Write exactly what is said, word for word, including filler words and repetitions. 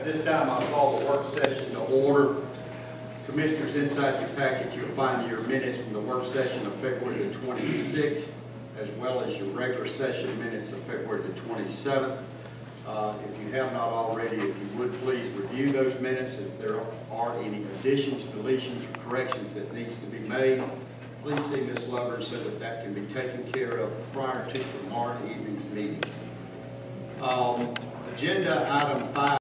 At this time, I'll call the work session to order. Commissioners, inside your package, you'll find your minutes from the work session of February the twenty-sixth, as well as your regular session minutes of February the twenty-seventh. Uh, if you have not already, if you would please review those minutes. If there are any additions, deletions, or corrections that needs to be made, please see Miz Lover so that that can be taken care of prior to tomorrow evening's meeting. Um, agenda item five.